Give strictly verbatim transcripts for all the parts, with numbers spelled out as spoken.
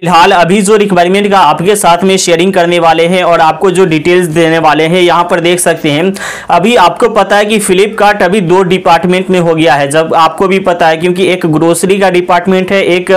फिलहाल अभी जो रिक्वायरमेंट का आपके साथ में शेयरिंग करने वाले हैं और आपको जो डिटेल्स देने वाले हैं यहाँ पर देख सकते हैं। अभी आपको पता है कि फ्लिपकार्ट अभी दो डिपार्टमेंट में हो गया है, जब आपको भी पता है, क्योंकि एक ग्रोसरी का डिपार्टमेंट है, एक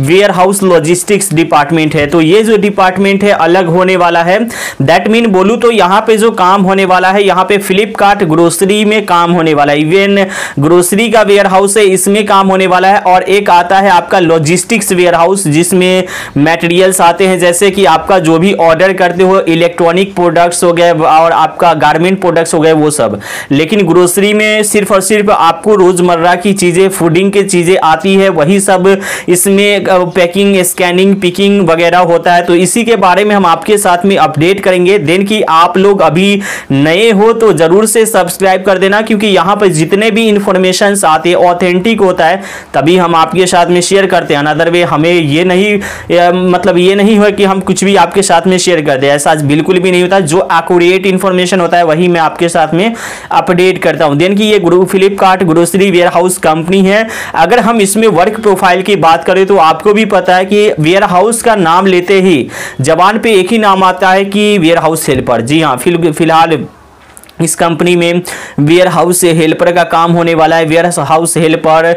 वेयर हाउस लॉजिस्टिक्स डिपार्टमेंट है। तो ये जो डिपार्टमेंट है अलग होने वाला है। दैट मीन बोलूँ तो यहाँ पर जो काम होने वाला है, यहाँ पर फ्लिपकार्ट ग्रोसरी में काम होने वाला है, इवन ग्रोसरी का वेयर हाउस है इसमें काम होने वाला है। और एक आता है आपका लॉजिस्टिक्स वेयर हाउस जिसमें मटेरियल्स आते हैं, जैसे कि आपका जो भी ऑर्डर करते हो इलेक्ट्रॉनिक प्रोडक्ट्स हो गए और आपका गारमेंट प्रोडक्ट्स हो गए वो सब। लेकिन ग्रोसरी में सिर्फ और सिर्फ आपको रोजमर्रा की चीजें, फूडिंग की चीजें आती है, वही सब इसमें पैकिंग, स्कैनिंग, पिकिंग वगैरह होता है। तो इसी के बारे में हम आपके साथ में अपडेट करेंगे। देन कि आप लोग अभी नए हो तो जरूर से सब्सक्राइब कर देना, क्योंकि यहाँ पर जितने भी इंफॉर्मेशन आते हैं ऑथेंटिक होता है तभी हम आपके साथ में शेयर करते हैं। अदरवे हमें ये नहीं मतलब ये नहीं हो कि हम कुछ भी आपके साथ में शेयर कर दें, ऐसा बिल्कुल भी नहीं होता। जो एक्यूरेट इन्फॉर्मेशन होता है वही मैं आपके साथ में अपडेट करता हूं। देन कि ये Flipkart grocery warehouse company है। अगर हम इसमें वर्क प्रोफाइल की बात करें तो आपको भी पता है कि वेयर हाउस का नाम लेते ही जबान पे एक ही नाम आता है कि वेयर हाउस हेल्पर। जी हाँ, फिलहाल इस कंपनी में वेयर हाउस हेल्पर का काम होने वाला है, warehouse helper,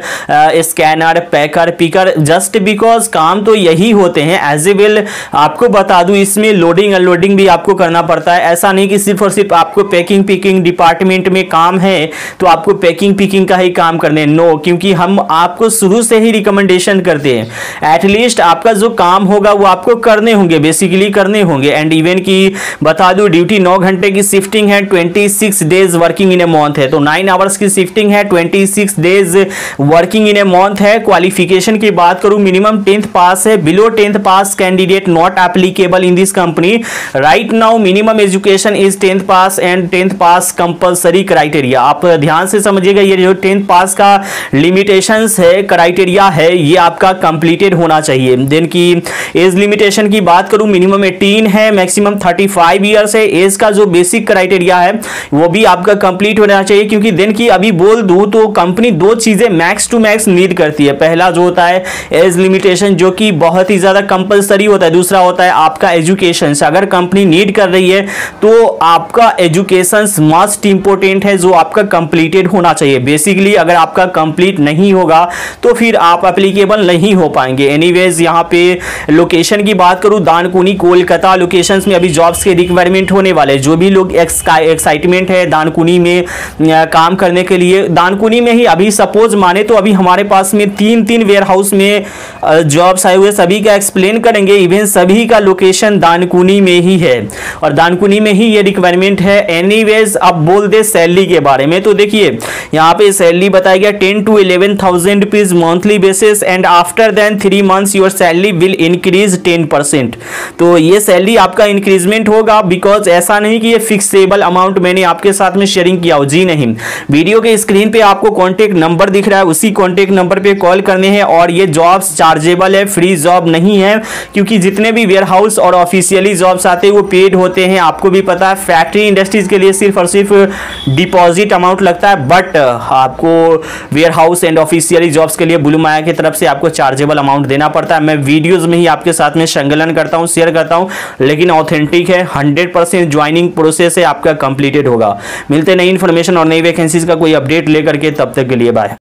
scanner, packer, picker, just because काम तो यही होते हैं। एज ए वेल आपको बता दूं इसमें लोडिंग अनलोडिंग भी आपको करना पड़ता है। ऐसा नहीं कि सिर्फ और सिर्फ आपको पैकिंग पिकिंग डिपार्टमेंट में काम है तो आपको पैकिंग पिकिंग का ही काम करने, नो, क्योंकि हम आपको शुरू से ही रिकमेंडेशन करते हैं एटलीस्ट आपका जो काम होगा वो आपको करने होंगे, बेसिकली करने होंगे। एंड इवन की बता दूँ ड्यूटी नौ घंटे की शिफ्टिंग है, twenty six days working in a month है, तो नाइन आवर्स की शिफ्टिंग है, twenty six days working in a month है। क्वालिफिकेशन की बात करूं मिनिमम टेंथ पास है, below tenth pass candidate not applicable in this company. Right now minimum education is tenth pass and tenth pass compulsory criteria. आप ध्यान से समझिएगा, ये जो टेंथ पास का लिमिटेशंस है, क्राइटेरिया है, ये आपका कंप्लीटेड होना चाहिए। देन की एज लिमिटेशन की बात करूं मिनिमम एटीन है, मैक्सिमम थर्टी फाइव ईयर्स है। एज का जो बेसिक क्राइटेरिया है वो भी आपका कंप्लीट होना चाहिए, क्योंकि दिन की अभी बोल दूं तो कंपनी दो चीजें मैक्स टू मैक्स नीड करती है। पहला जो होता है एज लिमिटेशन जो कि बहुत ही ज्यादा कंपलसरी होता है, दूसरा होता है आपका एजुकेशन। अगर कंपनी नीड कर रही है तो आपका एजुकेशन मोस्ट इंपोर्टेंट है जो आपका कंप्लीटेड होना चाहिए। बेसिकली अगर आपका कंप्लीट नहीं होगा तो फिर आप एप्लीकेबल नहीं हो पाएंगे। एनीवेज यहाँ पे लोकेशन की बात करूं दानकुनी कोलकाता लोकेशन में अभी जॉब्स के रिक्वायरमेंट होने वाले, जो भी लोग एक्साइटेड है दानकुनी में काम करने के लिए। दानकुनी में ही अभी सपोज माने तो अभी हमारे पास में तीन तीन वेयर हाउस में जॉब्स आए हुए, सभी का एक्सप्लेन करेंगे, इवन सभी का लोकेशन दानकुनी में ही है और दानकुनी में ही ये रिक्वायरमेंट है। एनीवेज अब बोल दे सैलरी के बारे में, तो देखिए यहाँ पे सैलरी बताया गया ten to eleven thousand rupees monthly basis and after then three months your salary will increase ten percent. तो ये सैलरी आपका इंक्रीजमेंट होगा, बिकॉज ऐसा नहीं कि ये फिक्सेबल अमाउंट मैंने आपके साथ में शेयरिंग किया हो, जी नहीं। वीडियो के स्क्रीन पे आपको कांटेक्ट नंबर दिख रहा है, उसी कांटेक्ट नंबर पे कॉल करने हैं। और ये जॉब्स चार्जेबल है, फ्री जॉब नहीं है, क्योंकि जितने भी वेयर हाउस और ऑफिशियली जॉब्स आते हैं वो पेड होते हैं। आपको भी पता है फैक्ट्री इंडस्ट्रीज के लिए सिर्फ और सिर्फ डिपॉजिट अमाउंट लगता है, बट आपको warehouse and officially jobs के लिए ब्लू माया की तरफ से आपको चार्जेबल अमाउंट देना पड़ता है। मैं वीडियोज में ही आपके साथ में संकलन करता हूँ, शेयर करता हूँ, लेकिन ऑथेंटिक है, हंड्रेड परसेंट ज्वाइनिंग प्रोसेस है, आपका कंप्लीटेड होगा। मिलते नई इन्फॉर्मेशन और नई वैकेंसीज का कोई अपडेट लेकर के, तब तक के लिए बाय।